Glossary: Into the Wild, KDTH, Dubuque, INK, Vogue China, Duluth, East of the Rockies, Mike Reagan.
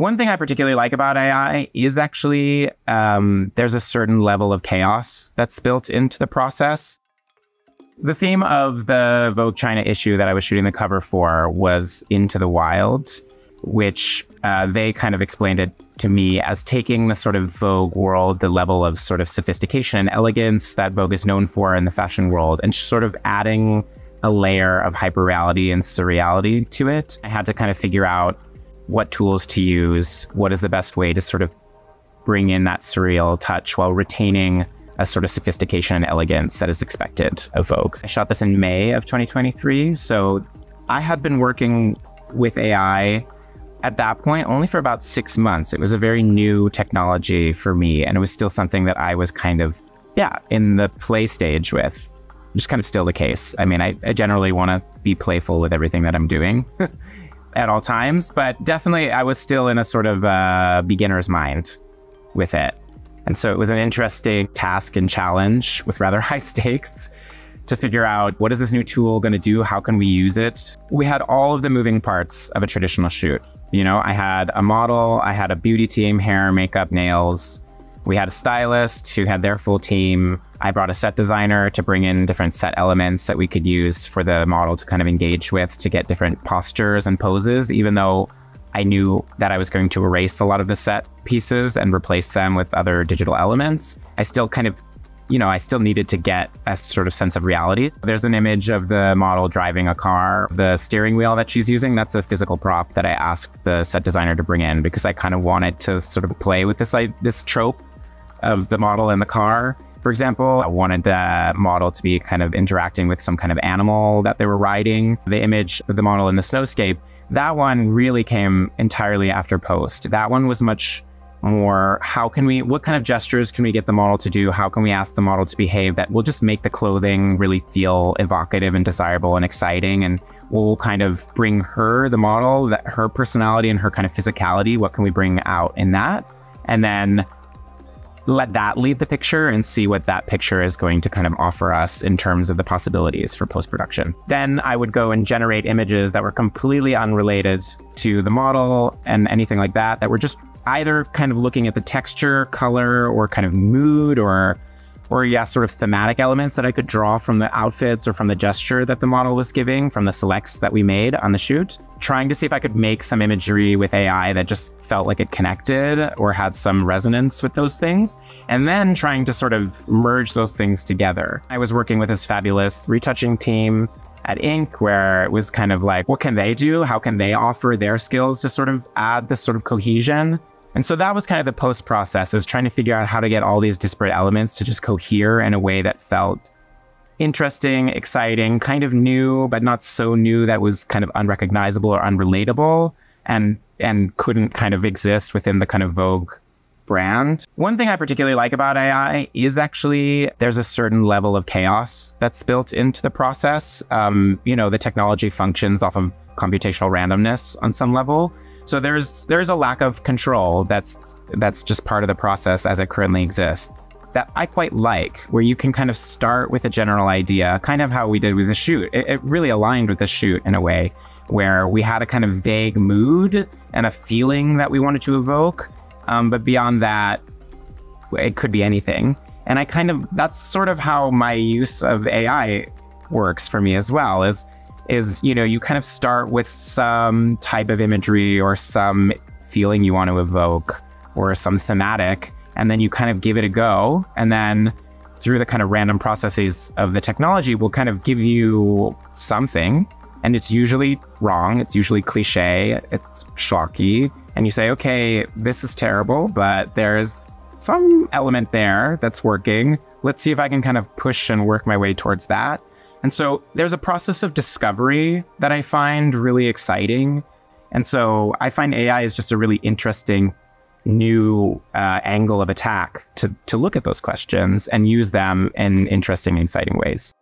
One thing I particularly like about AI is actually there's a certain level of chaos that's built into the process. The theme of the Vogue China issue that I was shooting the cover for was Into the Wild, which they kind of explained it to me as taking the sort of Vogue world, the level of sort of sophistication and elegance that Vogue is known for in the fashion world, and sort of adding a layer of hyperreality and surreality to it. I had to kind of figure out what tools to use, what is the best way to sort of bring in that surreal touch while retaining a sort of sophistication and elegance that is expected of Vogue. I shot this in May of 2023, so I had been working with AI at that point only for about 6 months. It was a very new technology for me, and it was still something that I was kind of, in the play stage with. Just kind of still the case. I mean, I generally want to be playful with everything that I'm doing at all times, but definitely I was still in a sort of beginner's mind with it. And so it was an interesting task and challenge with rather high stakes to figure out, what is this new tool going to do? How can we use it? We had all of the moving parts of a traditional shoot. You know, I had a model, I had a beauty team, hair, makeup, nails. We had a stylist who had their full team. I brought a set designer to bring in different set elements that we could use for the model to kind of engage with, to get different postures and poses, even though I knew that I was going to erase a lot of the set pieces and replace them with other digital elements. I still kind of, you know, I still needed to get a sort of sense of reality. There's an image of the model driving a car. The steering wheel that she's using, that's a physical prop that I asked the set designer to bring in, because I kind of wanted to sort of play with this, like, this trope of the model and the car. For example, I wanted the model to be kind of interacting with some kind of animal that they were riding. The image of the model in the snowscape, that one really came entirely after post. That one was much more, how can we, what kind of gestures can we get the model to do? How can we ask the model to behave that will just make the clothing really feel evocative and desirable and exciting, and will kind of bring her, the model, that her personality and her kind of physicality, what can we bring out in that? And then let that lead the picture and see what that picture is going to kind of offer us in terms of the possibilities for post-production. Then I would go and generate images that were completely unrelated to the model and anything like that, that were just either kind of looking at the texture, color, or kind of mood, or sort of thematic elements that I could draw from the outfits or from the gesture that the model was giving, from the selects that we made on the shoot. Trying to see if I could make some imagery with AI that just felt like it connected or had some resonance with those things, and then trying to sort of merge those things together. I was working with this fabulous retouching team at INK, where it was kind of like, what can they do? How can they offer their skills to sort of add this sort of cohesion? And so that was kind of the post process, is trying to figure out how to get all these disparate elements to just cohere in a way that felt interesting, exciting, kind of new, but not so new that was kind of unrecognizable or unrelatable, and couldn't kind of exist within the kind of Vogue brand. One thing I particularly like about AI is actually there's a certain level of chaos that's built into the process. You know, the technology functions off of computational randomness on some level. So there's a lack of control that's just part of the process as it currently exists, that I quite like, where you can kind of start with a general idea, kind of how we did with the shoot. It really aligned with the shoot in a way, where we had a kind of vague mood and a feeling that we wanted to evoke, but beyond that, it could be anything. And I kind of, that's sort of how my use of AI works for me as well, is, you know, you kind of start with some type of imagery or some feeling you want to evoke or some thematic, and then you kind of give it a go. And then through the kind of random processes of the technology will kind of give you something. And it's usually wrong. It's usually cliche. It's schlocky. And you say, okay, this is terrible, but there's some element there that's working. Let's see if I can kind of push and work my way towards that. And so there's a process of discovery that I find really exciting. And so I find AI is just a really interesting new angle of attack to look at those questions and use them in interesting, exciting ways.